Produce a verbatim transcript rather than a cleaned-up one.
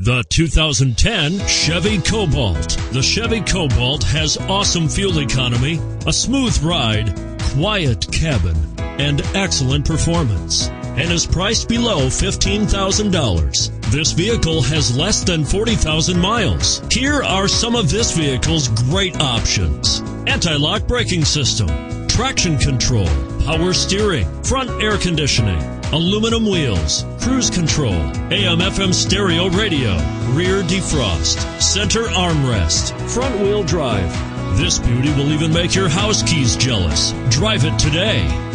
The two thousand ten Chevy Cobalt. The Chevy Cobalt has awesome fuel economy, a smooth ride, quiet cabin, and excellent performance, and is priced below fifteen thousand dollars. This vehicle has less than forty thousand miles. Here are some of this vehicle's great options: anti-lock braking system, traction control, power steering, front air conditioning, aluminum wheels, cruise control, A M F M stereo radio, rear defrost, center armrest, front wheel drive. This beauty will even make your house keys jealous. Drive it today.